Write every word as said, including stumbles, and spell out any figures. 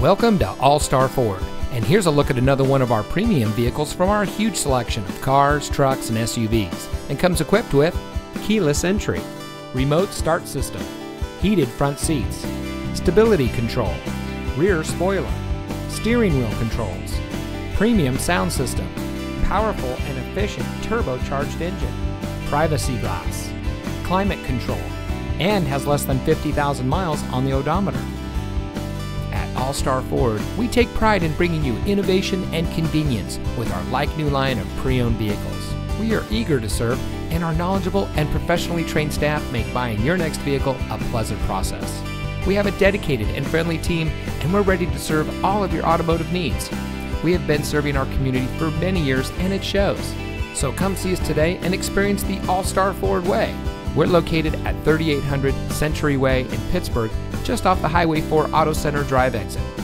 Welcome to All Star Ford, and here's a look at another one of our premium vehicles from our huge selection of cars, trucks, and S U Vs, and comes equipped with keyless entry, remote start system, heated front seats, stability control, rear spoiler, steering wheel controls, premium sound system, powerful and efficient turbocharged engine, privacy glass, climate control, and has less than fifty thousand miles on the odometer. All Star Ford, we take pride in bringing you innovation and convenience with our like-new line of pre-owned vehicles. We are eager to serve, and our knowledgeable and professionally trained staff make buying your next vehicle a pleasant process. We have a dedicated and friendly team, and we're ready to serve all of your automotive needs. We have been serving our community for many years, and it shows. So come see us today and experience the All Star Ford way. We're located at thirty-eight hundred Century Way in Pittsburgh, just off the Highway four Auto Center Drive exit.